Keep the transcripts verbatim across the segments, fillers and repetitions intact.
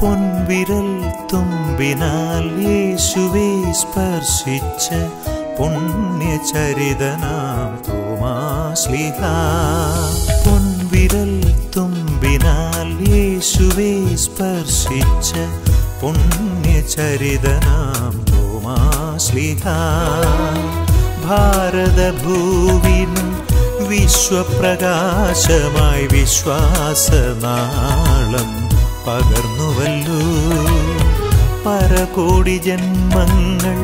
പൊൻവിരൽ തുമ്പിനാൽ യേശുവേ സ്പർശിച്ച പുണ്യചരിതനാം തോമാശ്ലീഹ. പൊൻവിരൽ തുമ്പിനാൽ യേശുവേ സ്പർശിച്ച പുണ്യചരിതനാം തോമാശ്ലീഹ. ഭാരതഭൂവിനും വിശ്വപ്രകാശമായി വിശ്വാസനാളം പകർന്നുവല്ലോ. പരകോടി ജന്മങ്ങൾ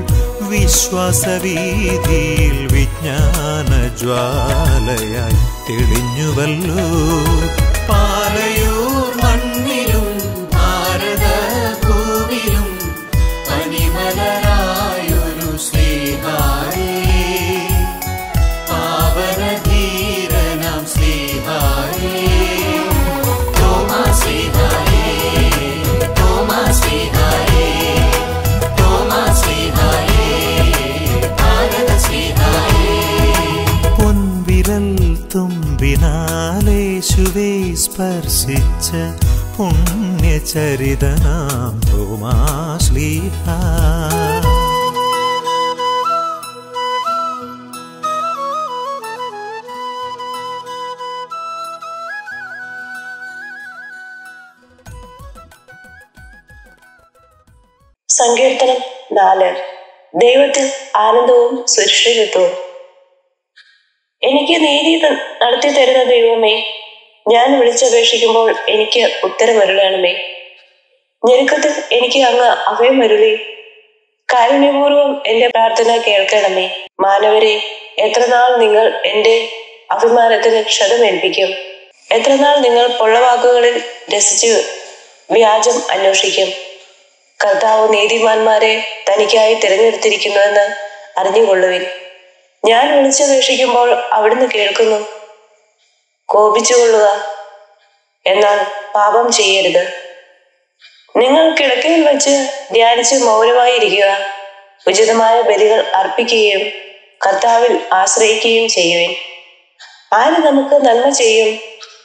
വിശ്വാസവീതിയിൽ വിജ്ഞാനജ്വാലയായി തെളിഞ്ഞുവല്ലോ. പാലയൂർ മണ്ണിലും ഭാരതഭൂമിയിലും അനിമലരായൊരു ശ്രീഹായി പാവനധീരനാം ശ്രീഹായി തോമാ ശ്രീഹായി. പൊൻവിരൽ തുമ്പിനാൽ യേശുവേ സ്പർശിച്ച പുണ്യചരിതനാം തോമാശ്ലീഹ. സങ്കീർത്തനം നാല്. ദൈവത്തിൽ ആനന്ദവും സുരക്ഷിതത്വവും. എനിക്ക് നീതി നടത്തി തരുന്ന ദൈവമേ, ഞാൻ വിളിച്ചപേക്ഷിക്കുമ്പോൾ എനിക്ക് ഉത്തരമരുളണമേ. ഞെരുക്കത്തിൽ എനിക്ക് അങ്ങ് അഭയം അരുളി, കാരുണ്യപൂർവം എന്റെ പ്രാർത്ഥന കേൾക്കണമേ. മാനവരെ, എത്രനാൾ നിങ്ങൾ എന്റെ അഭിമാനത്തിന് ക്ഷതമേൽപ്പിക്കും? എത്രനാൾ നിങ്ങൾ പൊള്ളവാക്കുകളിൽ രസിച്ചു വ്യാജം അന്വേഷിക്കും? കർത്താവ് നീതിമാന്മാരെ തനിക്കായി തിരഞ്ഞെടുത്തിരിക്കുന്നുവെന്ന് അറിഞ്ഞുകൊള്ളുവിൻ. ഞാൻ വിളിച്ചപേക്ഷിക്കുമ്പോൾ അവിടുന്ന് കേൾക്കുന്നു. കോപിച്ചുകൊള്ളുക, എന്നാൽ പാപം ചെയ്യരുത്. നിങ്ങൾ കിടക്കയിൽ വച്ച് ധ്യാനിച്ച് മൗനമായിരിക്കുക. ഉചിതമായ ബലികൾ അർപ്പിക്കുകയും കർത്താവിൽ ആശ്രയിക്കുകയും ചെയ്യുവിൻ. ആര് നമുക്ക് നന്മ ചെയ്യും?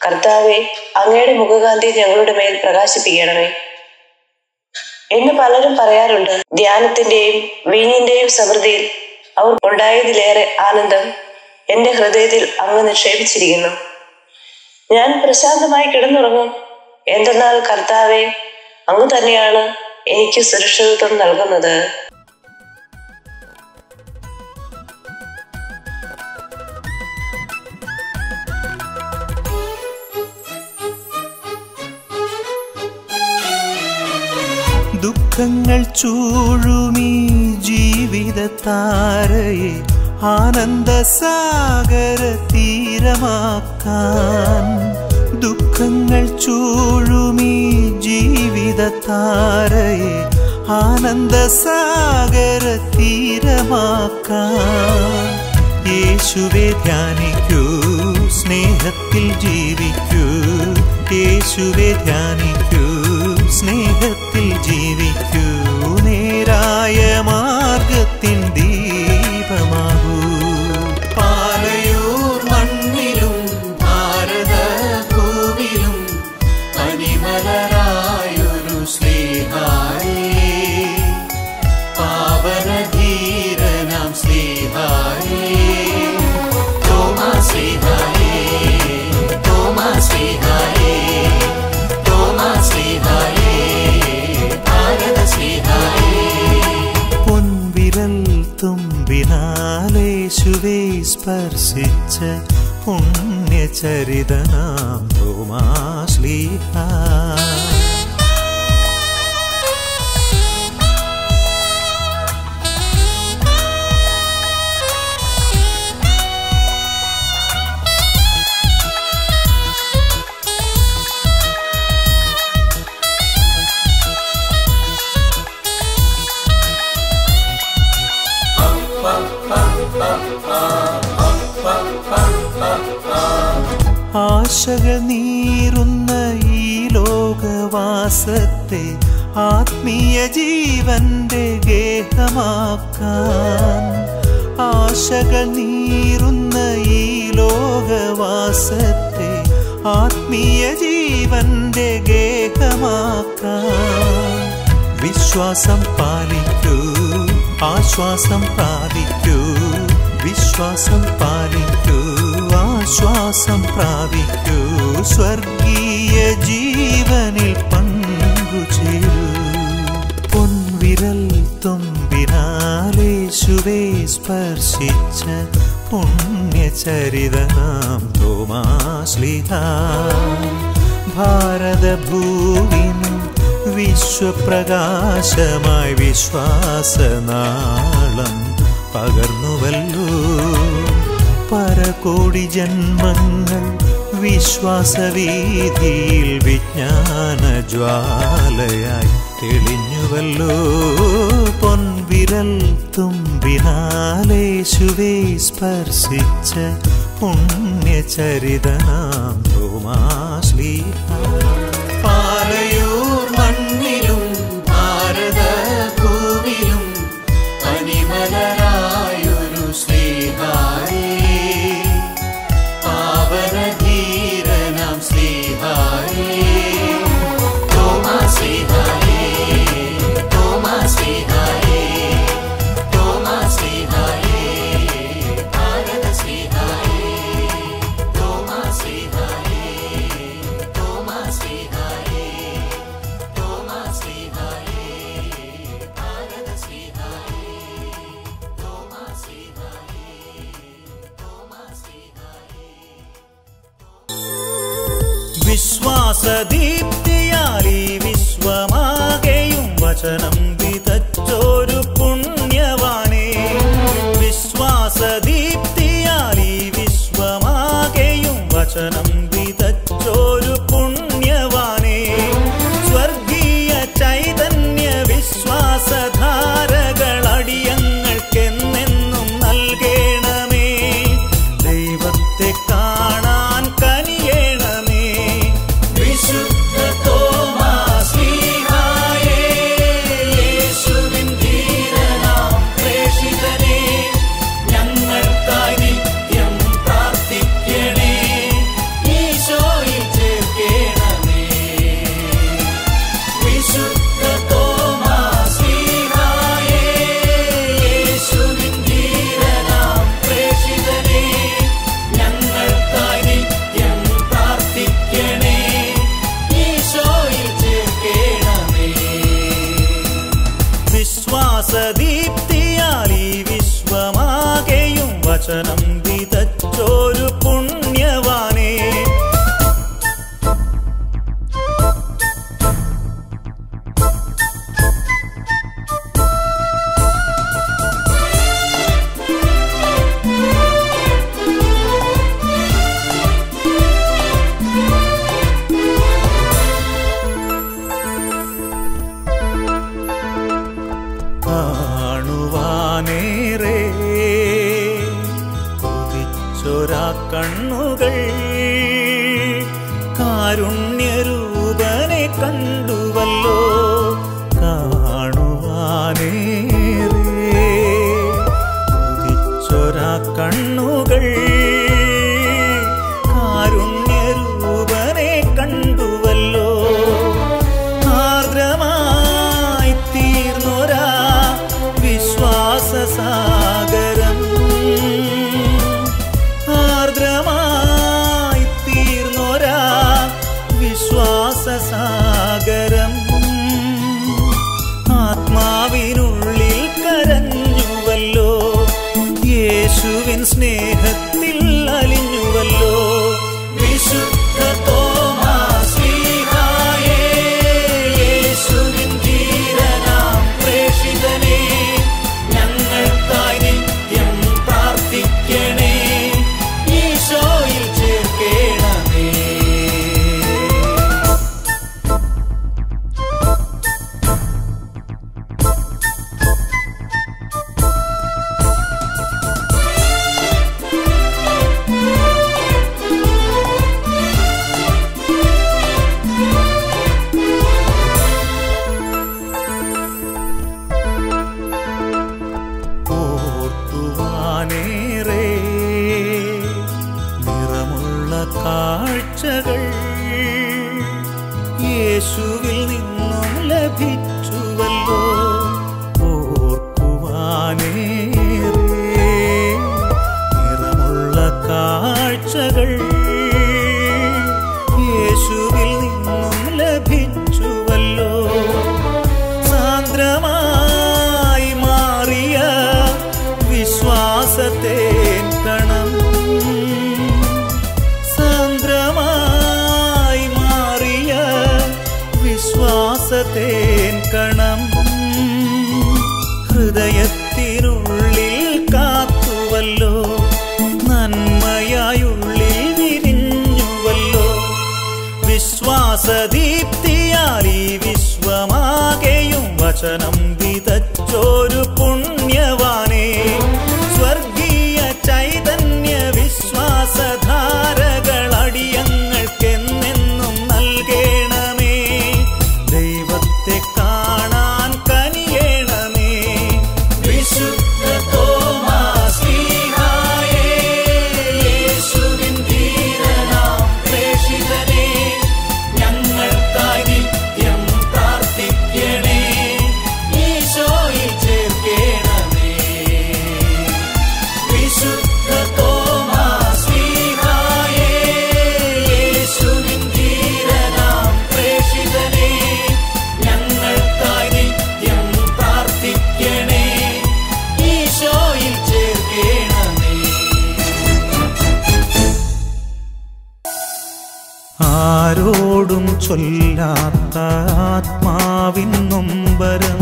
കർത്താവെ, അങ്ങയുടെ മുഖകാന്തി ഞങ്ങളുടെ മേൽ പ്രകാശിപ്പിക്കണമേ എന്ന് പലരും പറയാറുണ്ട്. ധ്യാനത്തിന്റെയും വീഞ്ഞിന്റെയും സമൃദ്ധിയിൽ അവർ ഉണ്ടായതിലേറെ ആനന്ദം എന്റെ ഹൃദയത്തിൽ അങ്ങ് നിക്ഷേപിച്ചിരിക്കുന്നു. ഞാൻ പ്രശാന്തമായി കിടന്നുറങ്ങും, എന്തെന്നാൽ കർത്താവെ, അങ്ങ് തന്നെയാണ് എനിക്ക് സുരക്ഷിതത്വം നൽകുന്നത്. ദുഃഖങ്ങൾ ചൂഴുമീ ജീവിതത്താരയെ ആനന്ദസാഗര തീരമാക്കാൻ. ദുഃഖങ്ങൾ ചൂഴുമീ ജീവിതത്താരയെ ആനന്ദസാഗര തീരമാക്കാൻ. യേശുവേ ധ്യാനിക്കൂ, സ്നേഹത്തിൽ ജീവിക്കൂ. യേശുവേ ധ്യാനിക്കൂ, സ്നേഹത്തിൽ ജീവിക്കൂ. നേരായ മാർഗത്തിൻ ദീപമാകൂ. പാലയൂർ മണ്ണിലും ഭാരതഭൂമിയിലും അനിമലരായൊരു ശ്രീഹായി പാവനധീരനാം ശ്രീഹായി തോമാ ശ്രീഹായി തോമാ ശ്രീഹായി തോമാ ശ്രീഹായി. പൊൻവിരൽ തുമ്പിനാൽ യേശുവേ സ്പർശിച്ച പുണ്യചരിതനാം തോമാശ്ലീഹ. ആശകൾ നീറുന്ന ഈ ലോകവാസത്തെ ആത്മീയ ജീവന്റെ ഗേഹമാക്കാൻ. ആശകൾ നീറുന്ന ഈ ലോകവാസത്തെ ആത്മീയ ജീവന്റെ ഗേഹമാക്കാം. വിശ്വാസം പാലിക്കൂ, ആശ്വാസം പ്രാപിക്കൂ. വിശ്വാസം പാലിക്കൂ, ആശ്വാസം പ്രാപിക്കൂ. സ്വർഗീയ ജീവനിൽ പങ്കുചേരൂ. പൊൻവിരൽ തുമ്പിനാലേശുവേ സ്പർശിച്ച പുണ്യചരിതനാം തോമാശ്ലീഹ ഭാരതഭൂവിനും വിശ്വപ്രകാശമായി വിശ്വാസനാളം പകർന്നുവല്ലോ. പരകോടി ജന്മങ്ങൾ വിശ്വാസവീതിയിൽ വിജ്ഞാനജ്വാലയായി തെളിഞ്ഞുവല്ലോ. പൊൻവിരൽ തുമ്പിനാലേശുവേ സ്പർശിച്ച പുണ്യചരിതനാം തോമാശ്ലീഹ വിശ്വാസദീപ്തിയാൽ ഈ വിശ്വമാകെയും വചനം വിതച്ചോരു പുണ്യവാനേ. വിശ്വാസദീപ്തിയാൽ ഈ വിശ്വമാകെയും വചനം വിതച്ചോരു പുണ്യവാനേ. സ്വർഗീയ ചൈതന്യ വിശ്വാസധാരകളടിയങ്ങൾക്കെന്നെന്നും നൽകേണമേ. ദൈവത്തെ കാണാൻ വചനം വിതച്ചോരു പുണ്യവാനേ. കാണുവാനേറെ കണ്ണുകൾ കാരുണ്യരൂപനെ കണ്ടുവല്ലോ. കാണുവാനേറെ ഉദിച്ചൊരാ കണ്ണുകൾ കാരുണ്യരൂപനെ കണ്ടുവല്ലോ. ആർദ്രമായി തീർന്നൊരാ വിശ്വാസസാഗരം സാഗരം ആത്മാവിനുള്ളിൽ കരഞ്ഞുവല്ലോ. യേശുവിൻ സ്നേഹത്തിൽ അലിഞ്ഞുവല്ലോ. വിശുദ്ധ യേശുവിൽ നിന്നും ലഭിച്ചുവല്ലോ ഓർക്കുവാനേ നിറമുള്ള കാഴ്ചകൾ യേശുവിൽ നിന്നും ലഭിച്ചുവല്ലോ സാന്ദ്രമായി മാറിയ വിശ്വാസത്തെ കണം കണം ഹൃദയത്തിനുള്ളിൽ കാത്തുവല്ലോ നന്മയായുള്ളിൽ വിരിഞ്ഞുവല്ലോ വിശ്വാസദീപ്തിയാൽ ഈ വിശ്വമാകെയും വചനം വിതച്ചോരു പുണ്യവാനേ സ്വർഗീയ ചൈതന്യ വിശ്വാസധാരകൾ അടിയങ്ങൾക്കെന്നെന്നും നൽകേണമേ ദൈവത്തെ കാണാൻ കനിയേണമേ വിശുദ്ധ തോമാശ്ലീഹായേ യേശുവിൻ ധീരനാം പ്രേഷിതനേ ഞങ്ങൾക്കായി നിത്യം പ്രാർത്ഥിക്കണേ ഈശോയിൽ ചേർക്കേണമേ വിശുദ്ധ തോമാശ്ലീഹായേ യേശുവിൻ ധീരനാം പ്രേഷിതനേ ആരോടും ചൊല്ലാത്ത ആത്മാവിൻ നൊമ്പരം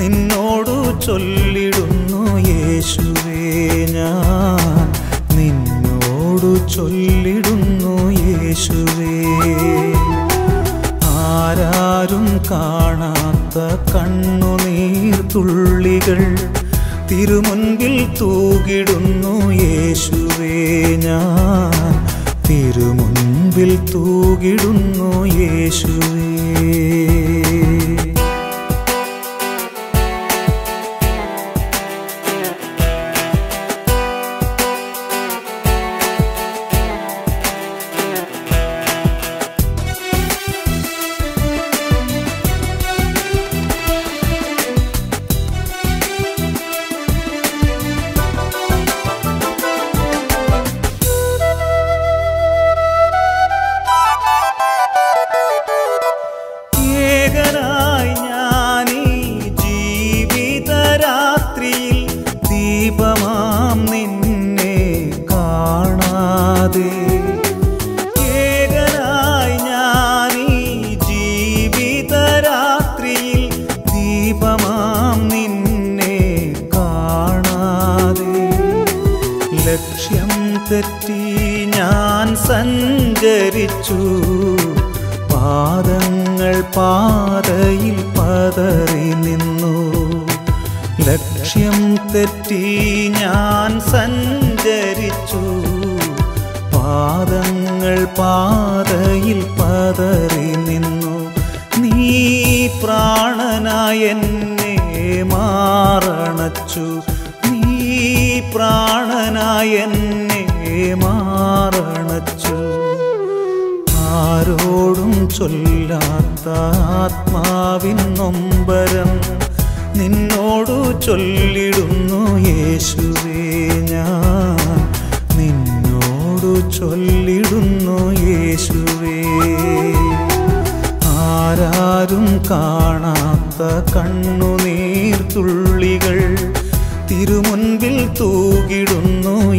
നിന്നോടു ചൊല്ലിടുന്നു യേശുവേ ഞാൻ നിന്നോടു ചൊല്ലിടുന്നു യേശുവേ ആരാരും കാണാത്ത കണ്ണുനീർ തുള്ളികൾ തിരുമുൻപിൽ തൂകിടുന്നു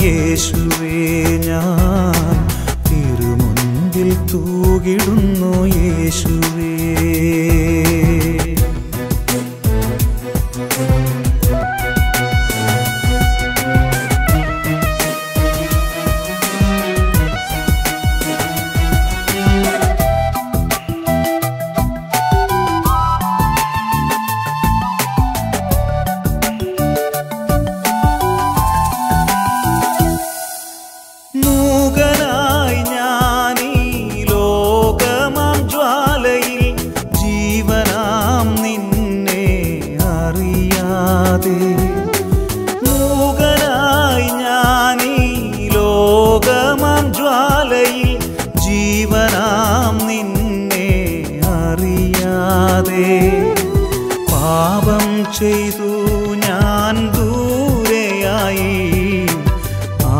യേശുവേ ഞാൻ തിരുമുൻപിൽ തൂകിടുന്നു യേശുവേ നൂകനായി ഞാനീ ലോകമാം ജ്വാലയിൽ ചെയ്തു ഞാൻ ദൂരെയായി,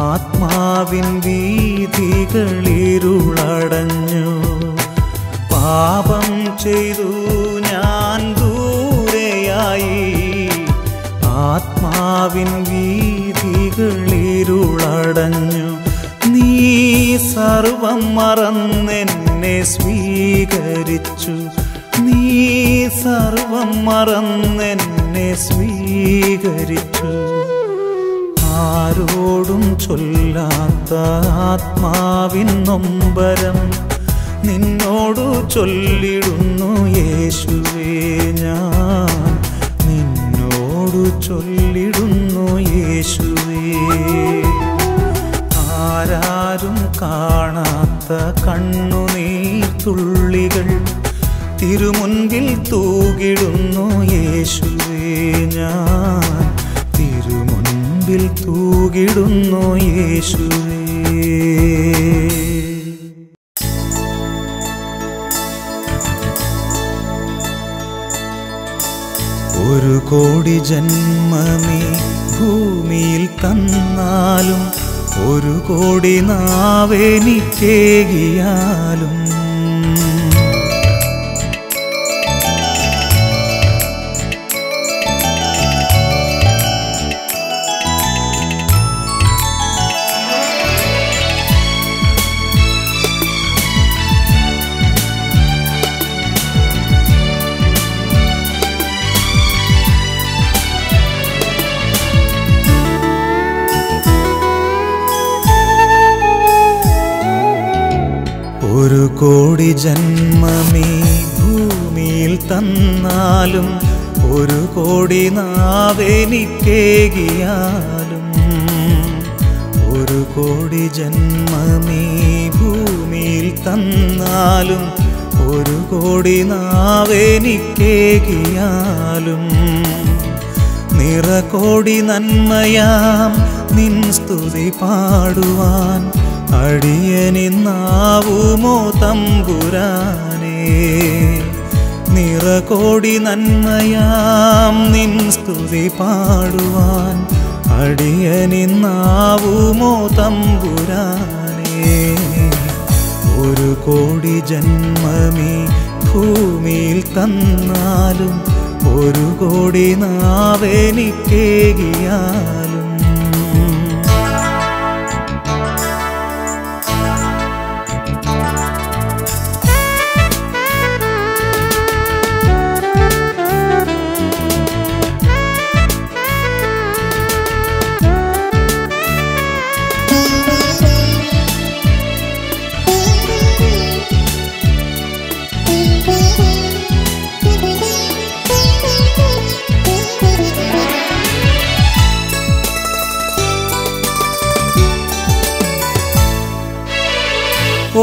ആത്മാവിൻ വീഥികളിരുളടഞ്ഞു. പാപം ചെയ്തു ഞാൻ ദൂരെയായി, ആത്മാവിൻ വീഥികളിരുളടഞ്ഞു. നീ സർവം മറന്നെന്നെ സ്വീകരിച്ചു, നീ സർവം മറന്നെന്നെ സ്വീകരിച്ചു. ആരോടും ചൊല്ലാത്ത ആത്മാവിൻ നൊമ്പരം നിന്നോടു ചൊല്ലിടുന്നു യേശുവേ, ഞാൻ നിന്നോടു ചൊല്ലിടുന്നു യേശുവേ. ആരാരും കാണാത്ത കണ്ണുനീർ തുള്ളികൾ തിരുമുൻപിൽ തൂകിടുന്നു യേശുവേ, ഞാൻ തിരുമുൻപിൽ തൂകിടുന്നു യേശുവേ. ഒരു കോടി ജന്മമേ ഭൂമിയിൽ തന്നാലും, ഒരു കോടി നാവെനിക്കേകിയാലും, ഒരു കോടി ജന്മമേ ഭൂമിയിൽ തന്നാലും, ഒരു കോടി നാവെനിക്കേകിയാലും, ഒരു കോടി ജന്മമേ ഭൂമിയിൽ തന്നാലും, ഒരു കോടി നാവെനിക്കേകിയാലും, നിറകോടി നന്മയാം നിൻ സ്തുതി പാടുവാൻ അടിയനിന്നാവുമോ തമ്പുരാനേ. നിറകോടി നന്മയാം നിൻ സ്തുതി പാടുവാൻ അടിയനിന്നാവുമോ തമ്പുരാനേ. ഒരു കോടി ജന്മമേ ഭൂമിയിൽ തന്നാലും, ഒരു കോടി നാവെനിക്കേകിയാലും,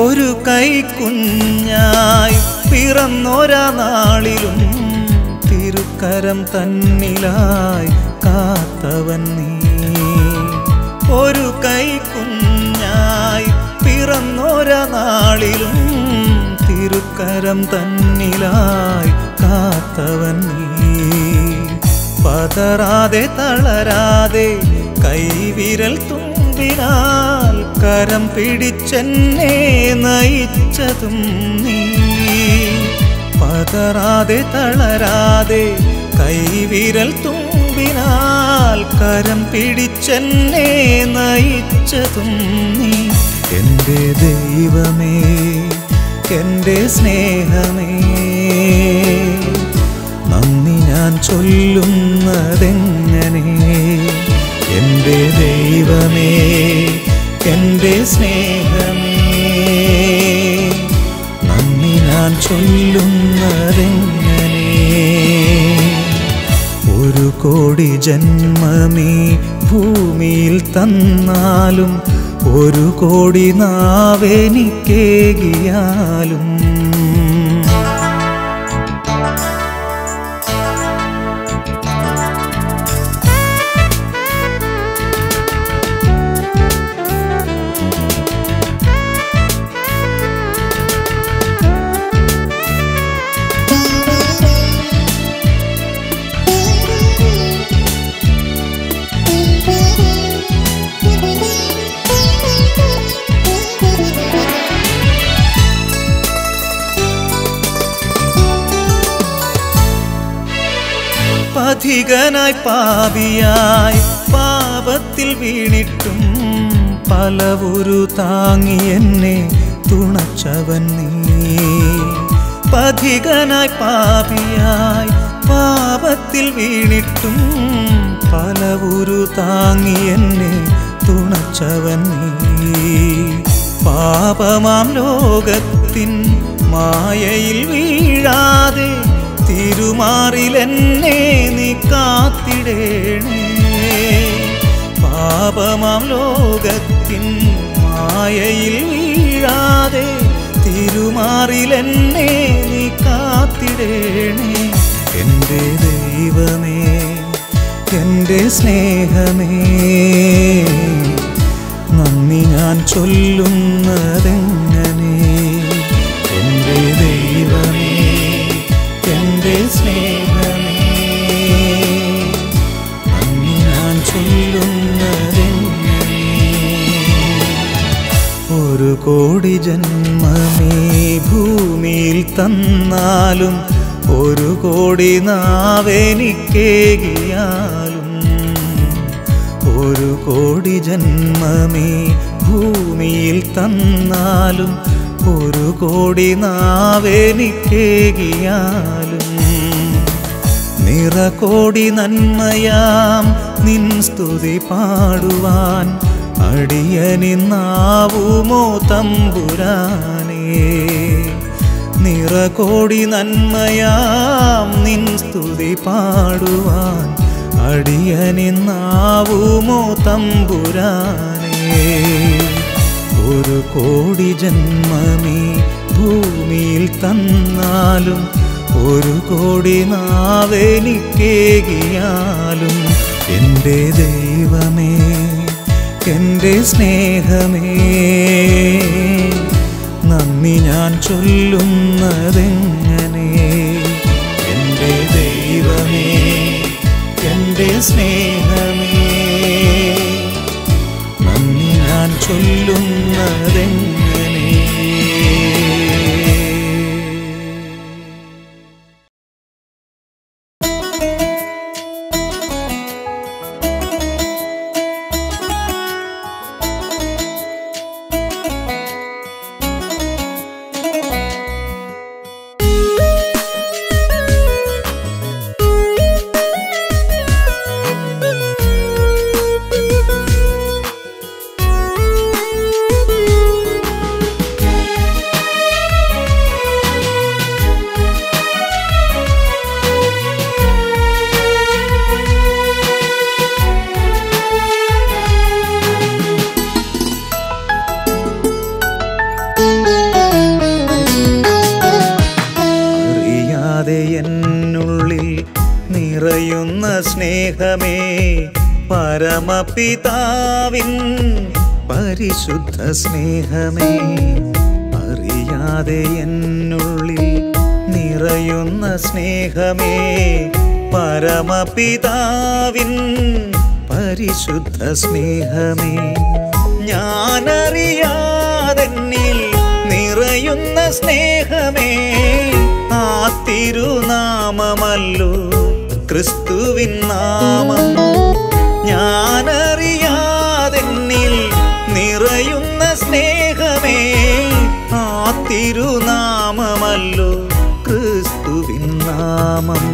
ഒരു കൈക്കുഞ്ഞായി പിറന്നൊരാ നാളിലും തിരുക്കരം തന്നിലായി കാത്തവൻ നീ. ഒരു കൈക്കുഞ്ഞായി പിറന്നൊരാ നാളിലും തിരുക്കരം തന്നിലായി കാത്തവൻ നീ. പതറാതെ തളരാതെ കൈവിരൽ തുമ്പിനാൽ കരം പിടിച്ചെന്നെ നയിച്ചതും നീ. പതറാതെ തളരാതെ കൈവിരൽ തുമ്പിനാൽ കരം പിടിച്ചെന്നെ നയിച്ചതും നീ. എൻ്റെ ദൈവമേ, എൻ്റെ സ്നേഹമേ, നന്ദി ഞാൻ ചൊല്ലുന്നതെങ്ങനെ? എൻ്റെ ദൈവമേ, എൻ്റെ സ്നേഹമേ, നന്ദി ഞാൻ ചൊല്ലുന്നതെങ്ങനെ? ഒരു കോടി ജന്മമേ ഭൂമിയിൽ തന്നാലും, ഒരു കോടി നാവെനിക്കേകിയാലും, പഥികനായി പാപിയായി പാപത്തിൽ വീണിട്ടും പലവുരു താങ്ങി എന്നെ തുണച്ചവൻ നീ. പഥികനായി പാപിയായി പാപത്തിൽ വീണിട്ടും പലവുരു താങ്ങി എന്നെ തുണച്ചവൻ നീ. പാപമാം ലോകത്തിൻ മായയിൽ വീഴാതെ തിരുമാറിലെന്നെ നീ കാത്തിടേണേ. പാപമാം ലോകത്തിൻ മായയിൽ വീഴാതെ തിരുമാറിലെന്നെ നീ കാത്തിടേണേ. എൻ്റെ ദൈവമേ, എൻ്റെ സ്നേഹമേ, നന്ദി ഞാൻ ചൊല്ലുന്നതെങ്ങനെ? എൻ്റെ ദൈവമേ, എൻ്റെ സ്നേഹമേ, നന്ദി ഞാൻ ചൊല്ലുന്നതെങ്ങനെ? ഒരു കോടി ജന്മമേ ഭൂമിയിൽ തന്നാലും ഒരു കോടി നാവെനിക്കേകിയാലും, ഒരു കോടി ജന്മമേ ഭൂമിയിൽ തന്നാലും ഒരു കോടി നാവെനിക്കേകിയാലും, നിറകോടി നന്മയാം നിൻ സ്തുതി പാടുവാൻ അടിയനിന്നാവുമോ തമ്പുരാനേ. നിറകോടി നന്മയാം നിൻ സ്തുതി പാടുവാൻ അടിയനിന്നാവുമോ തമ്പുരാനേ. ഒരു കോടി ജന്മമേ ഭൂമിയിൽ തന്നാലും ഒരു കോടി നാവെനിക്കേകിയാലും, എൻ്റെ ദൈവമേ, എൻ്റെ സ്നേഹമേ, നന്ദി ഞാൻ ചൊല്ലുന്നതെങ്ങനെ? എൻ്റെ ദൈവമേ, എൻ്റെ സ്നേഹമേ, നന്ദി ഞാൻ ചൊല്ലുന്നതെങ്ങനെ? സ്നേഹമേ പരമപിതാവിൻ പരിശുദ്ധ സ്നേഹമേ, അറിയാതെ എന്നുള്ളിൽ നിറയുന്ന സ്നേഹമേ, പരമപിതാവിൻ പരിശുദ്ധ സ്നേഹമേ, ഞാനറിയാതെന്നിൽ നിറയുന്ന സ്നേഹമേ, ആ തിരുനാമമല്ലോ ക്രിസ്തുവിൻ നാമം. ഞാനറിയാതെന്നിൽ നിറയുന്ന സ്നേഹമേ, ആ തിരുനാമമല്ലോ ക്രിസ്തുവിൻ നാമം.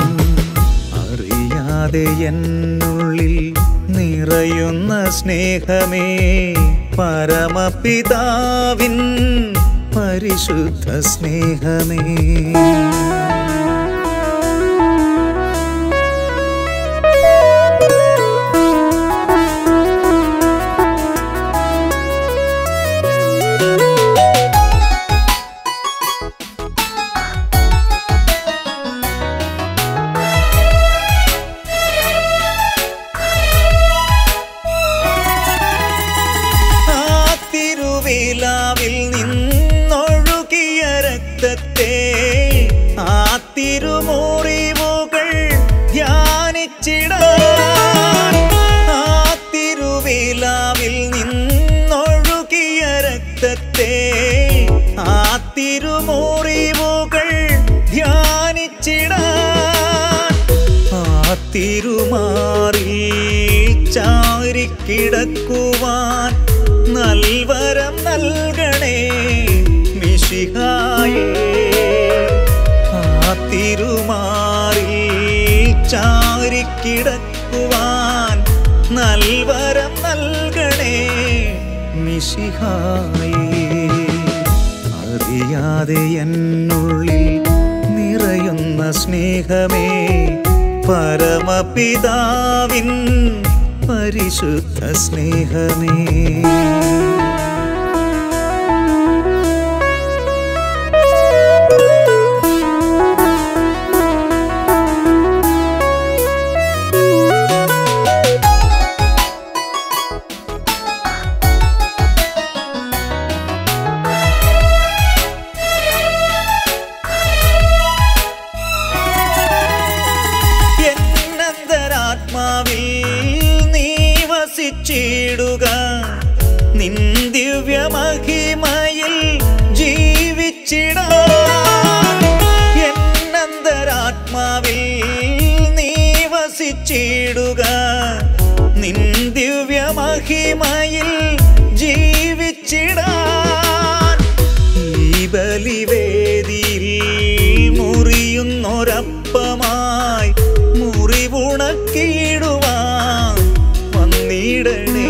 അറിയാതെ എന്നുള്ളിൽ നിറയുന്ന സ്നേഹമേ, പരമപിതാവിൻ പരിശുദ്ധ സ്നേഹമേ. തിരുമാറി ചാരിക്കിടക്കുവാൻ നൽവരം നൽകണേ മിശിഹായേ. ആ തിരുമാറി ചാരിക്കിടക്കുവാൻ നൽവരം നൽകണേ മിശിഹായേ. അറിയാതെ എന്നുള്ളിൽ നിറയുന്ന സ്നേഹമേ പരമപിതാവിൻ പരിശുദ്ധ സ്നേഹമേ. ദിവ്യമഹിമയിൽ ജീവിച്ചിടാൻ എന്നന്തരാത്മാവിൽ നീ വസിച്ചിടുക. നിൻ ദിവ്യമഹിമയിൽ ജീവിച്ചിടാൻ ഈ ബലിവേദിയിൽ മുറിയുന്നൊരപ്പമായി മുറിവുണക്കിയിടുവാൻ വന്നിടണേ.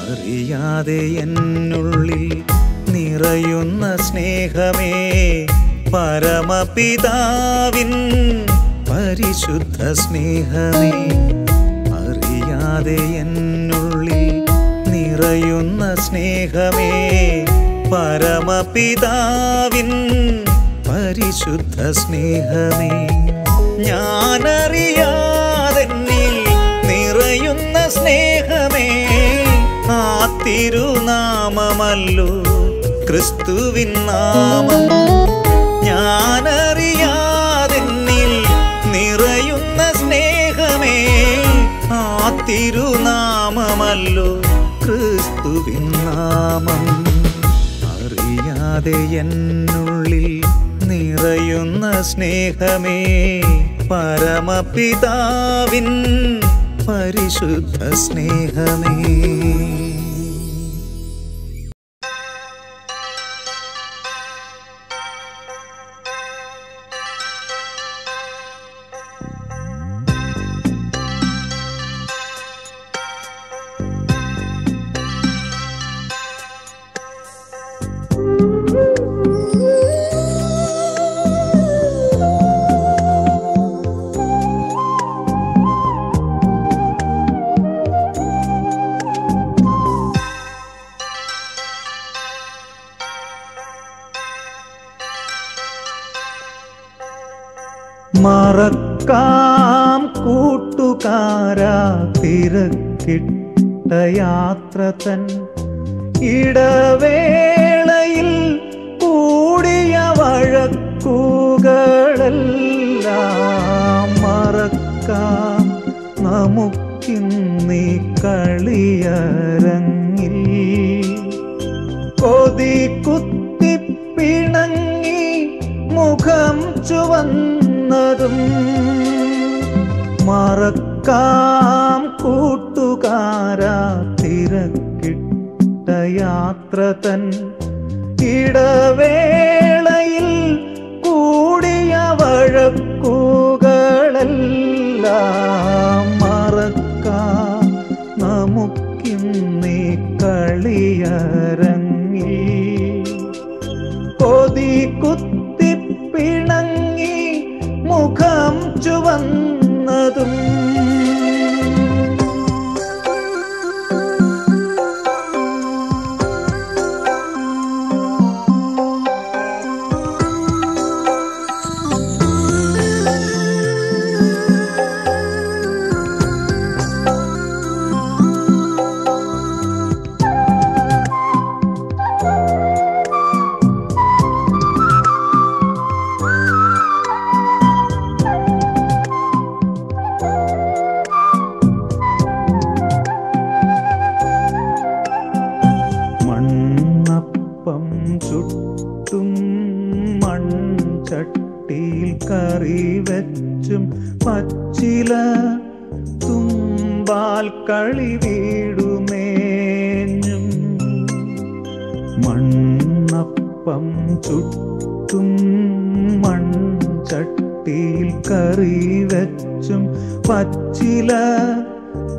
അറിയാതെ എന്നുള്ളിൽ നിറയുന്ന സ്നേഹമേ പരമപിതാവിൻ പരിശുദ്ധ സ്നേഹമേ. അറിയാതെ എന്നുള്ളിൽ നിറയുന്ന സ്നേഹമേ പരമപിതാവിൻ പരിശുദ്ധ സ്നേഹമേ. ഞാനറിയാതെ നിറയുന്ന സ്നേഹമേ ആ തിരുനാമമല്ലോ ക്രിസ്തുവിൻ നാമം. ഞാനറിയാതെ നിറയുന്ന സ്നേഹമേ ആ തിരുനാമമല്ലോ ക്രിസ്തുവിൻ നാമം. അറിയാതെ എന്നുള്ളിൽ നിറയുന്ന സ്നേഹമേ പരമപിതാവിൻ പരിശുദ്ധ സ്നേഹമേ. മറക്കാം കൂട്ടുകാരാ തിരക്കിട്ട യാത്ര തൻ ഇടവേളയിൽ കൂടിയ വഴക്കുകളെല്ലാം മറക്കാം നമുക്കിന്നീ കളിയരങ്ങിൽ. കൊതി കുത്തിപ്പിണങ്ങി മുഖം ചുവന്നു മറക്കാം കൂട്ടുകാരാ തിരക്കിട്ട യാത്ര തൻ ഇടവേളയിൽ കൂടിയ വഴക്കുകളെല്ലാം മറക്കാം നമുക്കിന്നീ കളിയരങ്ങിൽ. കൊതി കുത്തിപ്പിണങ്ങി മുഖം ചുവന്നതും മച്ചില തുമ്പാൽ കളിവീടുമേഞ്ഞും മണ്ണപ്പം ചുട്ടും മൺചട്ടിയിൽ കറിവെച്ചും പച്ചില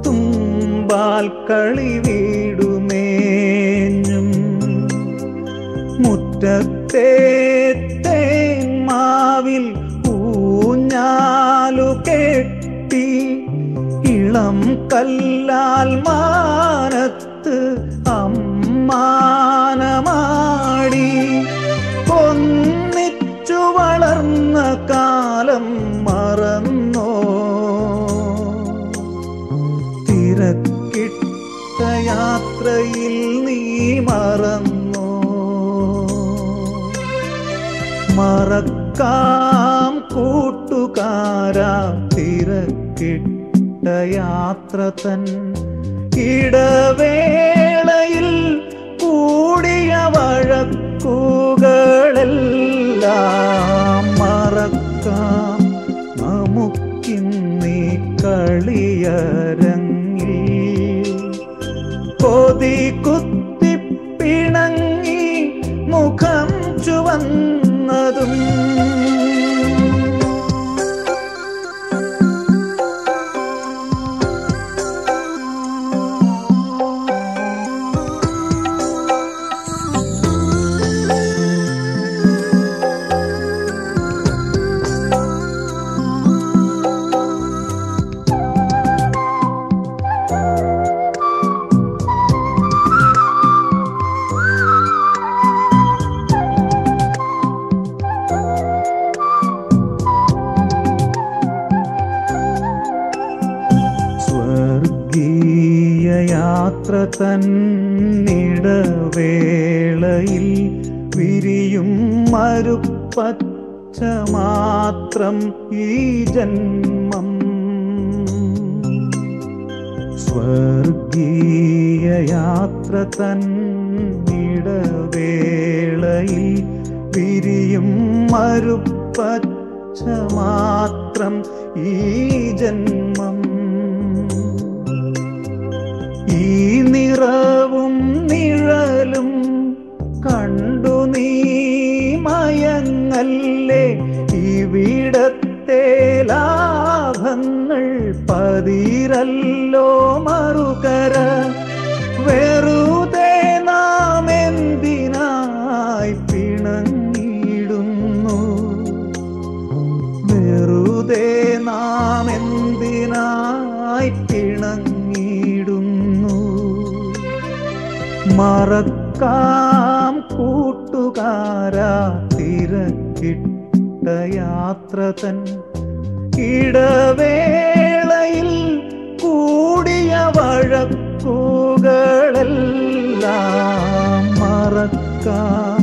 തുമ്പാൽ കളിവീടുമേഞ്ഞും മുറ്റത്തെ തേന്മാവിൽ ഊഞ്ഞാലു കെട്ടി ഇളം കല്ലാൽ മാനത്ത് അമ്മാനമാടി ഒന്നിച്ചു വളർന്ന കാലം മറന്നോ തിരക്കിട്ട യാത്രയിൽ നീ മറന്നു മറക്കാം കൂട്ടുകാരാ തിരക്കിട്ട യാത്ര തൻ ഇടവേളയിൽ കൂടിയ വഴക്കുകളെല്ലാം മറക്കാം നമുക്കിന്നീ കളിയരങ്ങിൽ കൊതി കുത്തിപ്പിണങ്ങി മുഖം ചുവന്നു ും യാത്ര തന്നിടവേളയിൽ വിരിയും മരുപ്പച്ച മാത്രം ഈ ജന്മം സ്വർഗീയ യാത്ര തന്നിടവേളയിൽ വിരിയും മരുപ്പച്ച മാത്രം ഈ ജന്മം ഈ നിറവും നിഴലും കണ്ടു നീ മയങ്ങല്ലേ ഇവിടത്തെ ലാഭങ്ങൾ പതിരല്ലോ മറുകര വെറുതെ നാം എന്തിനായി പിണങ്ങിടുന്നു വെറുതെ നാം എന്തിനായി പിണങ്ങി മറക്കാം കൂട്ടുകാരാ തിരക്കിട്ട യാത്ര തൻ ഇടവേളയിൽ കൂടിയ വഴക്കുകളെല്ലാം മറക്കാം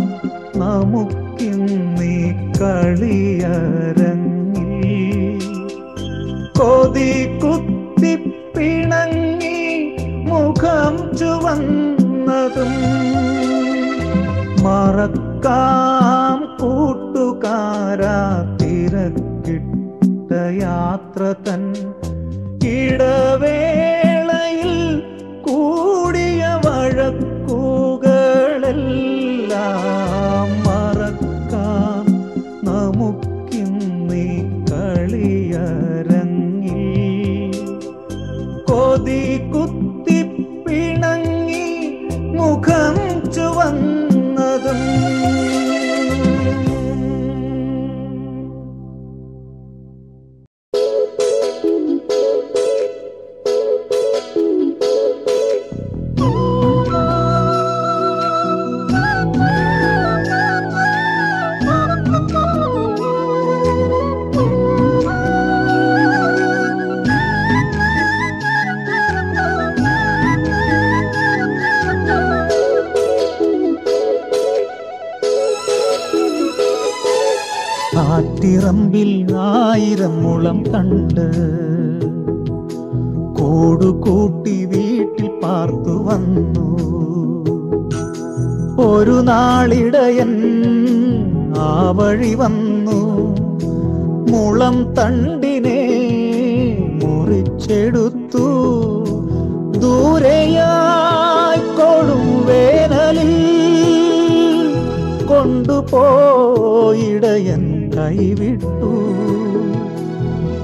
നമുക്കിന്നീ കളിയരങ്ങിൽ കൊതി കുത്തിപ്പിണങ്ങി മുഖം ചുവന്നു മറക്കാം കൂട്ടുകാരാ തിരക്കിട്ട യാത്ര തൻ ഇടവേളയിൽ കൂടിയ വഴക്കുകളെല്ലാം മറക്കാം നമുക്കിന്നീ കളിയരങ്ങിൽ കൊതി കുത്തിപ്പിണങ്ങി മുഖം ചുവന്നതും ിൽ ആയിരം മുളം കണ്ട് കൂടുകൂട്ടി വീട്ടിൽ പാർത്തു വന്നു. ഒരു നാളിടയൻ ആ വഴി വന്നു മുളം തണ്ടിനെ കൈവിട്ടു.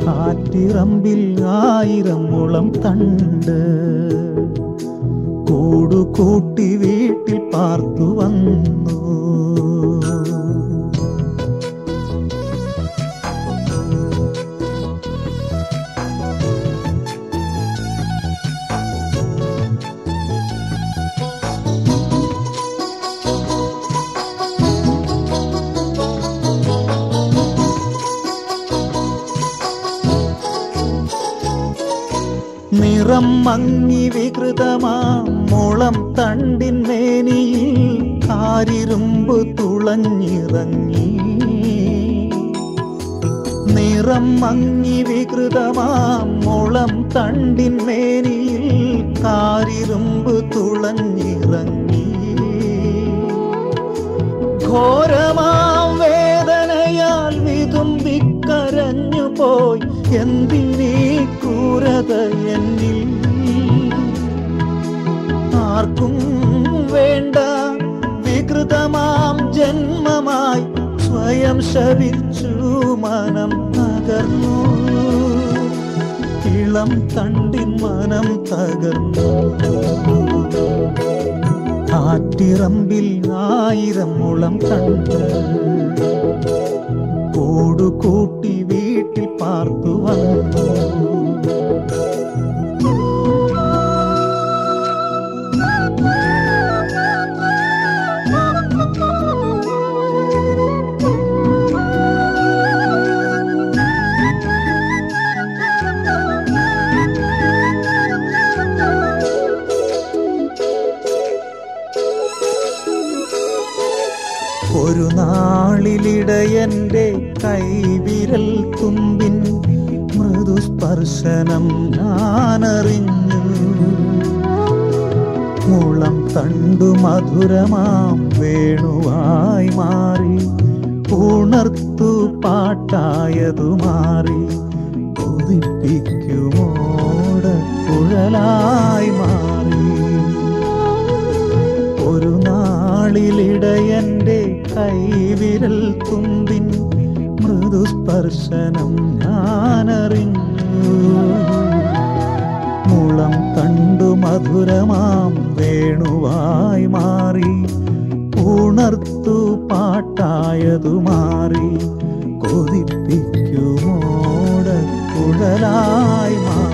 കാറ്റിറമ്പിൽ ആയിരം മുളം തണ്ട് കൂടുകൂട്ടി വീട്ടിൽ പാർത്തു വന്നു. നിറം മങ്ങി വികൃതമാ മുളം തണ്ടിൻ മേനിയിൽ കാരിരുമ്പ് തുളഞ്ഞിറങ്ങി. നിറം മങ്ങി വികൃതമാ മുളം തണ്ടിൻ മേനിയിൽ കാരിരുമ്പ് തുളഞ്ഞിറങ്ങി. ഘോരമാം വേദനയാൽ വിതുമ്പിക്കരഞ്ഞു പോയി എന്തിനീ ക്രൂരത എന്നിൽ. ആർക്കും വേണ്ട വികൃതമാം ജന്മമായി സ്വയം ശപിച്ചു മനം തകർന്നു. ഇളം തണ്ടിൻ മനം തകർന്നു. കാറ്റിറമ്പിൽ ആയിരം മുളം തണ്ട് കൂടുകൂട്ടി വീട്ടിൽ പാർത്തു വന്നു. ഒരു നാളിലിടയൻ്റെ കൈവിരൽ തുമ്പിൻ മൃദുസ്പർശനം ഞാനറിഞ്ഞു. മുളം തണ്ടു മധുരമാം വേണുവായി മാറി ഉണർത്തു പാട്ടായതു മാറി കൊതിപ്പിക്കുമോടക്കുഴലായി മാറി. ഒരു നാളിലിടയൻ്റെ കൈവിരൽ തുമ്പിൻ മൃദുസ്പർശനം ഞാനറിഞ്ഞു. മുളം തണ്ടു മധുരമാം വേണുവായി മാറി ഉണർത്തു പാട്ടായതു മാറി കൊതിപ്പിക്കുമോടക്കുഴലായി മാറി.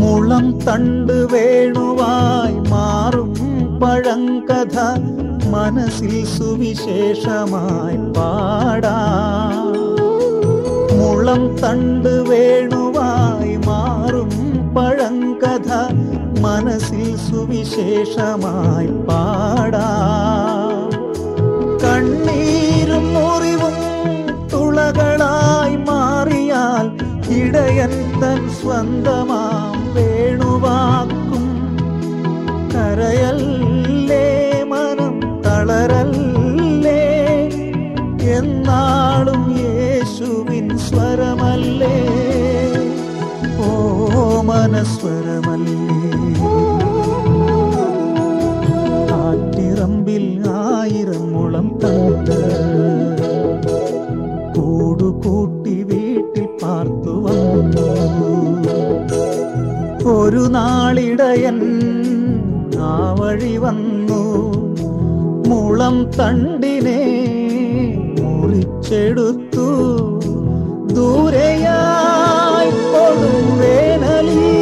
മുളം തണ്ട് വേണുവായി മാറും പഴങ്കഥ മനസ്സിൽ സുവിശേഷമായി പാടാ. മുളം തണ്ട് വേണുവായി മാറും പഴങ്കഥ മനസ്സിൽ സുവിശേഷമായി പാടാ. കണ്ണീരും മുറിവും തുളകളായി മാറിയാൽ ഇടയൻ തൻ സ്വന്തമാം വേണുവാക്കും. കരയല്ലേ മനം തളരല്ലേ എന്നാളും യേശുവിൻ സ്വരമല്ലേ ഓ മനസ്വരമല്ലേ. കാറ്റിറമ്പിൽ ആയിരം മുളം തണ്ട് കൂടുകൂട്ടി വീട്ടിൽ പാർത്തു വന്നു. ഒരു നാളിടയൻ ആ വഴി വന്നു മുളം തണ്ടിനെ മുറിച്ചെടുത്തു. ദൂരെയായി കൊടുവേനലി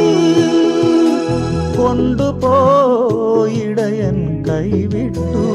കൊണ്ടുപോയിടയൻ കൈവിട്ടു.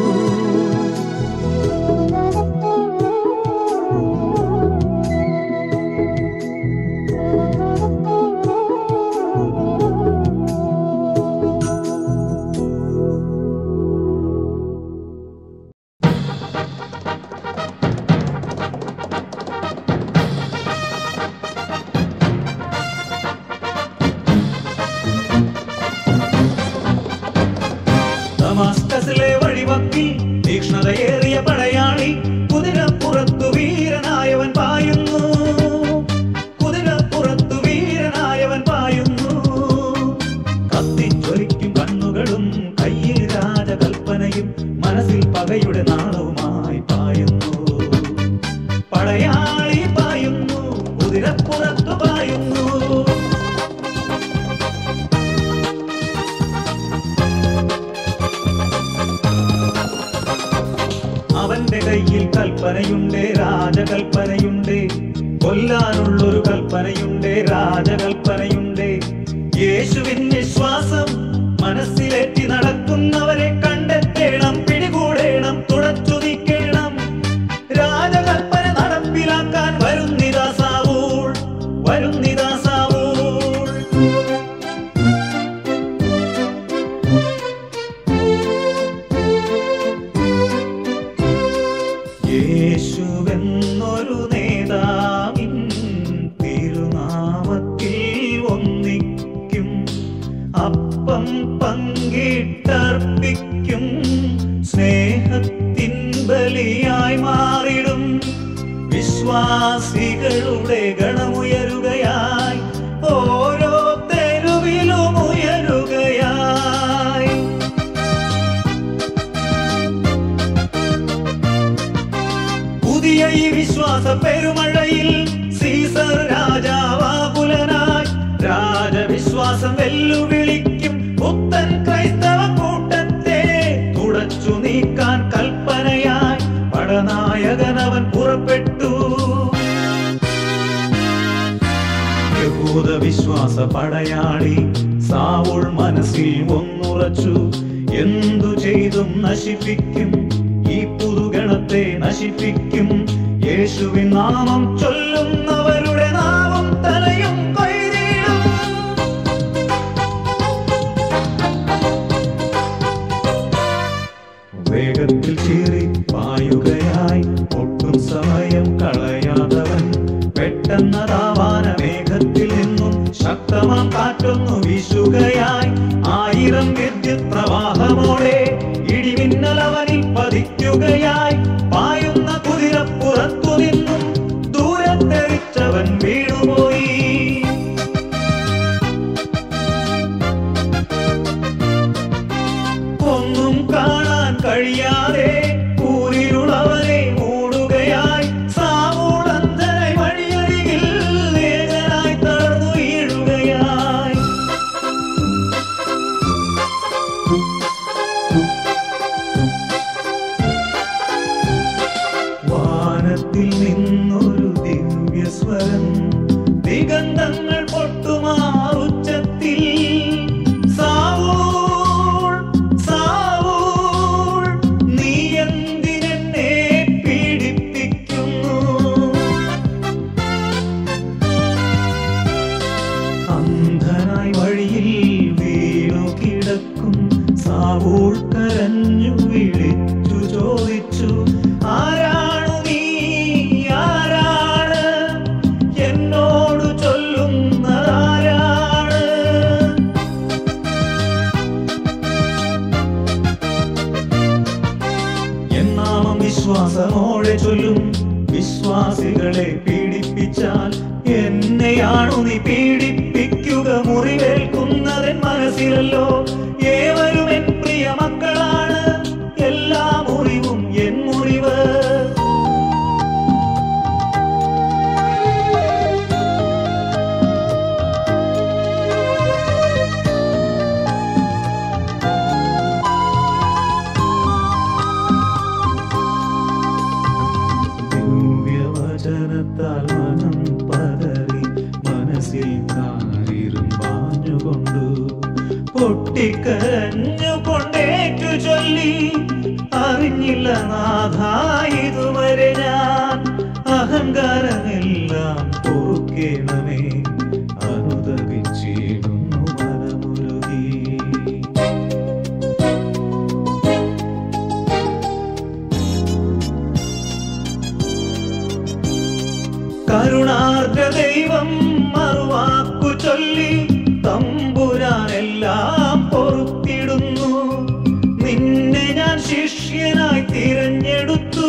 ശിഷ്യനായി തിരഞ്ഞെടുത്തു.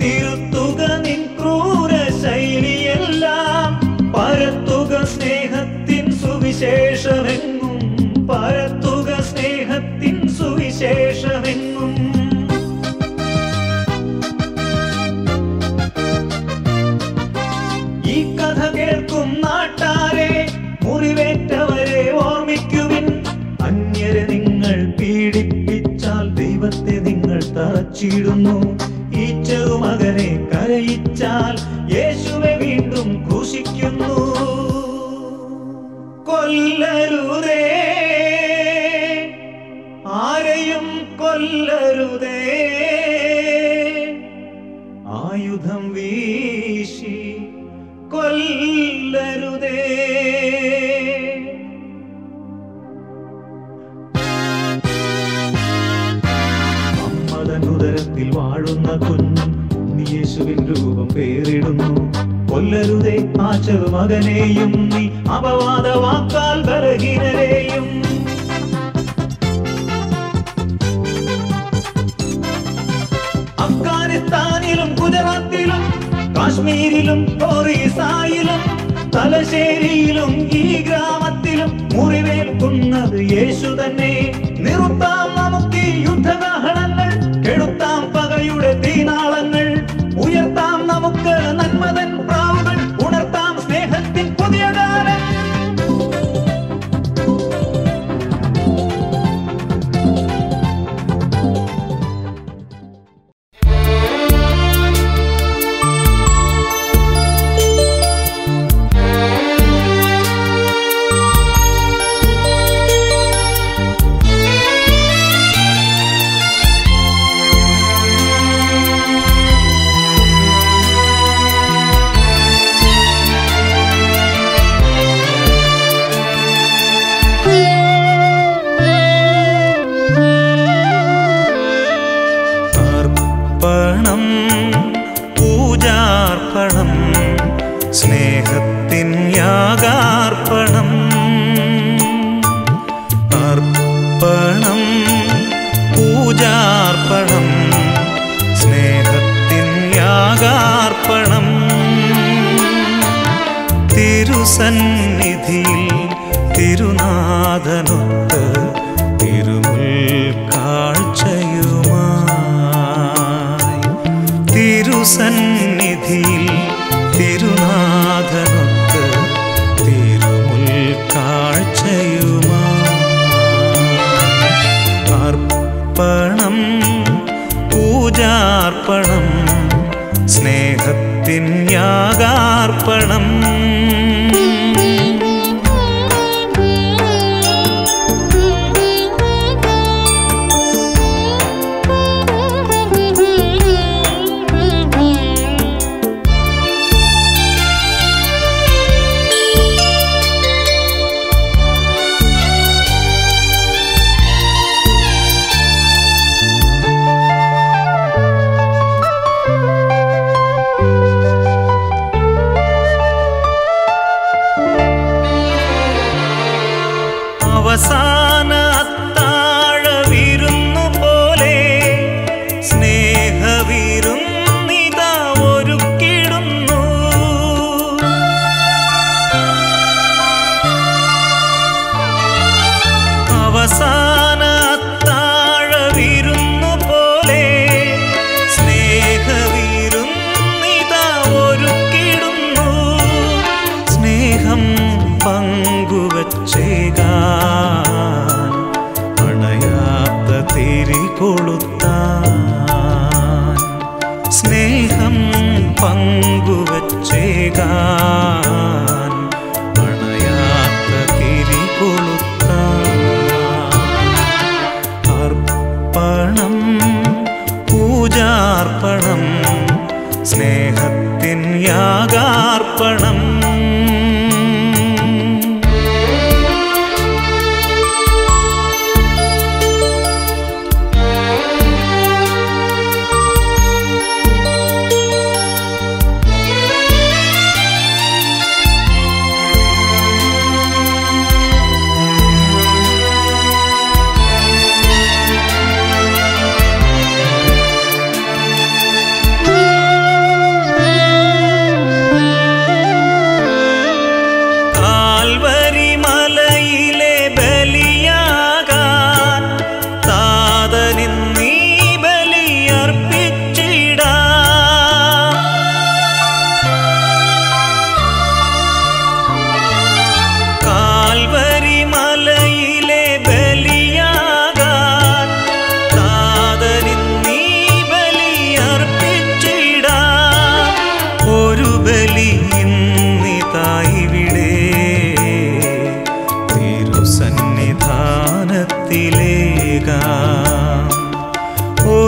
തിരുത്തുക നിൻ ക്രൂര ശൈലിയെല്ലാം, പരത്തുക സ്നേഹത്തിൻ സുവിശേഷമെങ്ങും, പരത്തുക സ്നേഹത്തിൻ സുവിശേഷമെങ്ങും. ഈ കഥ കേൾക്കും നാട്ടാരെ, മുറിവേറ്റവരെ ഓർമ്മിക്കുവിൻ. അന്യരെ നിങ്ങൾ പീഡിപ്പിച്ചാൽ ദൈവത്തെ നിങ്ങൾ തറച്ചിടുന്നു. ഈ ചെറുമകനെ കരയിച്ചാൽ യേശുവെ വീണ്ടും ക്രൂശിക്കുന്നു. കൊല്ലരുതേ, ആരെയും കൊല്ലരുതേ. ആയുധം വീശി കൊല്ലരുതേ. ഉദരത്തിൽ വാഴുന്ന കുഞ്ഞും നീ യേശുവിൻ രൂപം പേരിടുന്നു. കൊല്ലരുതേ ആ ചെറുമകനെയും, നീ അപവാദ വാക്കാൽ ബലഹീനരെയും. അഫ്ഗാനിസ്ഥാനിലും ഗുജറാത്തിലും കാശ്മീരിലും ഒറീസായിലും തലശ്ശേരിയിലും ഈ ഗ്രാമത്തിലും മുറിവേൽക്കുന്നത് യേശു തന്നെ. നിർത്താം നമുക്ക് യുദ്ധകാഹളങ്ങൾ, കെടുത്താം പകയുടെ തീനാളങ്ങൾ. ഉയർത്താം നമുക്ക് നന്മതൻ പ്രാവുകൾ, ഉണർത്താം സ്നേഹത്തിൻ പുതിയ കാലം.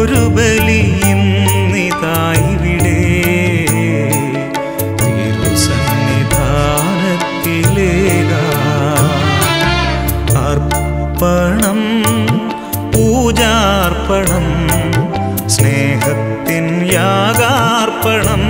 ഒരു ബലി ഇന്നിതായിവിടെ തിരുസന്നിധാനത്തിലേതാ അർപ്പണം പൂജാർപ്പണം സ്നേഹത്തിൻ യാഗാർപ്പണം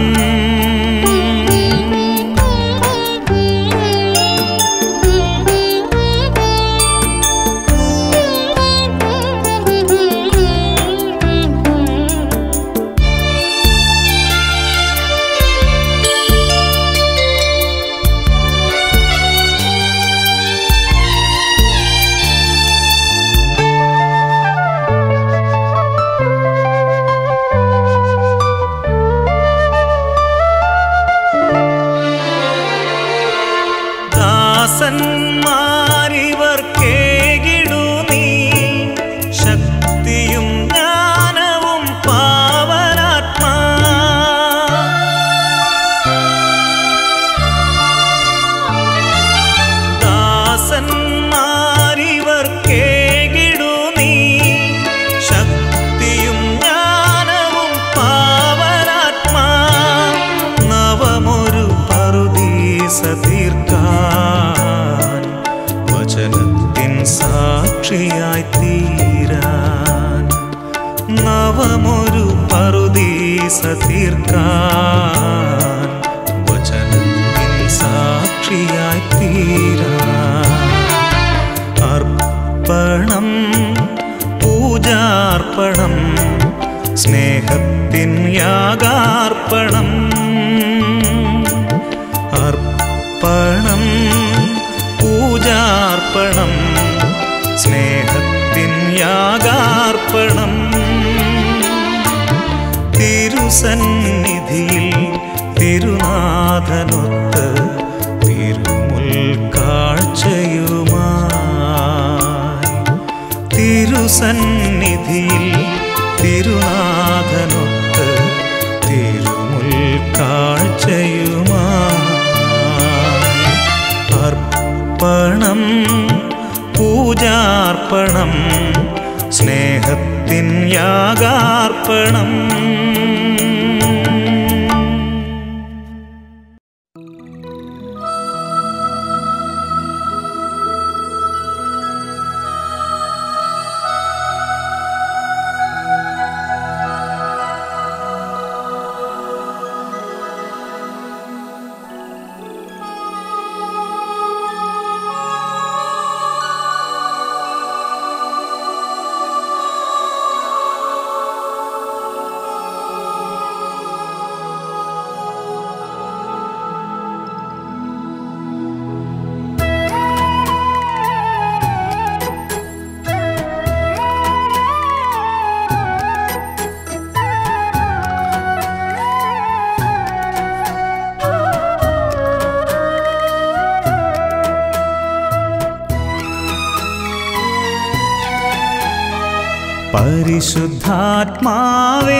പരിശുദ്ധാത്മാവേ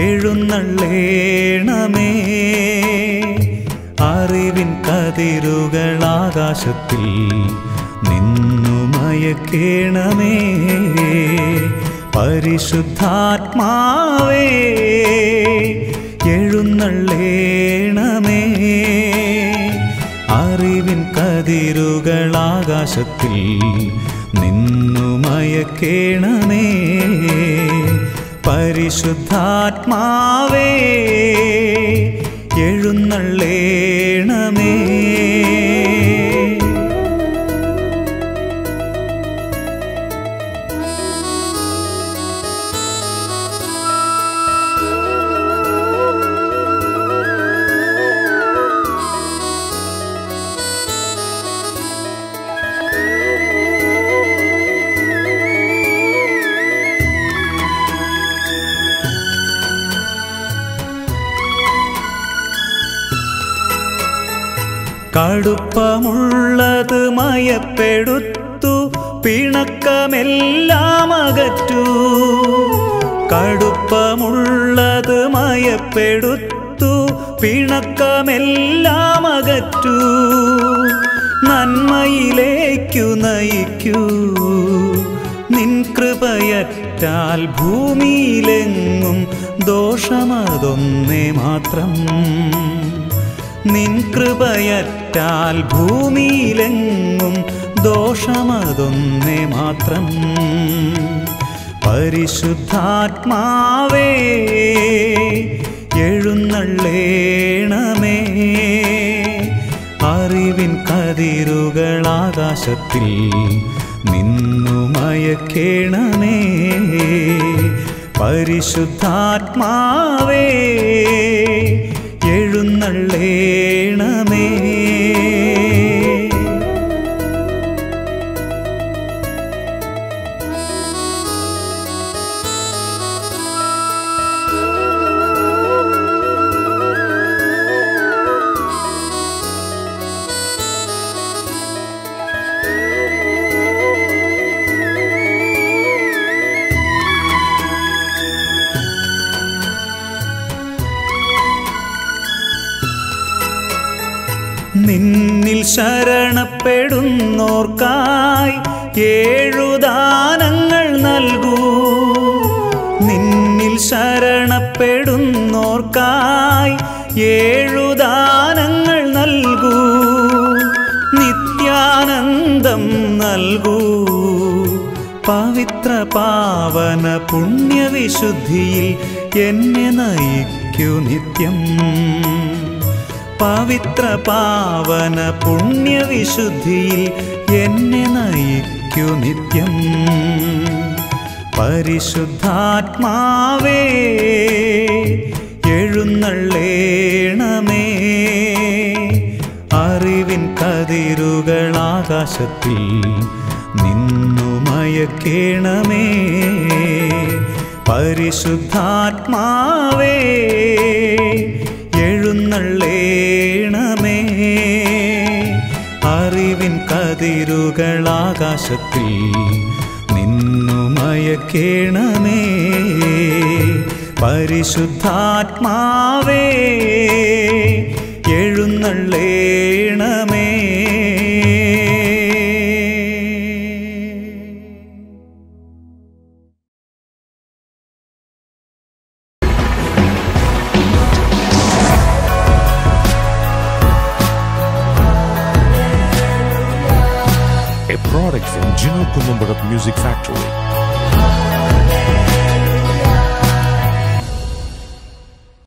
എഴുന്നള്ളേണമേ അറിവിൻ കതിരുകൾ ആകാശത്തിൽ നിന്നുമയക്കേണമേ പരിശുദ്ധാത്മാവേ എഴുന്നള്ളേണമേ അറിവിൻ കതിരുകൾ ആകാശത്തിൽ നിന്നുമയക്കേണമേ പരിശുദ്ധാത്മാവേ എഴുന്നള്ളേണമേ കടുപ്പമുള്ളത് മയപ്പെടുത്തു പിണക്കമെല്ലാം അകറ്റൂ കടുപ്പമുള്ളത് മയപ്പെടുത്തു പിണക്കമെല്ലാം അകറ്റൂ നന്മയിലേക്കു നയിക്കൂ നിൻ കൃപയറ്റ തോറ്റാൽ ഭൂമിയിലെങ്ങും ദോഷമതൊന്നേ മാത്രം. നിൻ കൃപയറ്റാൽ ഭൂമിയിലെങ്ങും ദോഷമതൊന്നേ മാത്രം. പരിശുദ്ധാത്മാവേ എഴുന്നള്ളേണമേ, അറിവിൻ കതിരുകൾ ആകാശത്തിൽ നിന്നുമയക്കേണമേ. പരിശുദ്ധാത്മാവേ എഴുന്നള്ളേണമേ. നിന്നിൽ ശരണപ്പെടുന്നോർക്കായി ഏഴുദാനങ്ങൾ നൽകൂ. നിന്നിൽ ശരണപ്പെടുന്നോർക്കായി ഏഴുദാനങ്ങൾ നൽകൂ. നിത്യാനന്ദം നൽകൂ. പവിത്ര പാവന പുണ്യവിശുദ്ധിയിൽ എന്നെ നയിക്കൂ നിത്യം. പവിത്ര പാവന പുണ്യവിശുദ്ധിയിൽ എന്നെ നയിക്കൂ നിത്യം. പരിശുദ്ധാത്മാവേ എഴുന്നള്ളേണമേ, അറിവിൻ കതിരുകൾ ആകാശത്തിൽ നിന്നുമയക്കേണമേ. പരിശുദ്ധാത്മാവേ എഴുന്നള്ളേണമേ, അറിവിൻ കതിരുകൾ ആകാശത്തിൽ നിന്നുമയക്കേണമേ. പരിശുദ്ധാത്മാവേ എഴുന്നള്ളേണമേ. Product from Gino Kulumbarat Music Factory.